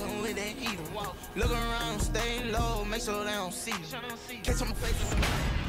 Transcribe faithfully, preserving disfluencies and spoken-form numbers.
walking with that heater. Look around, stay low, make sure they don't see you. Catch on my face.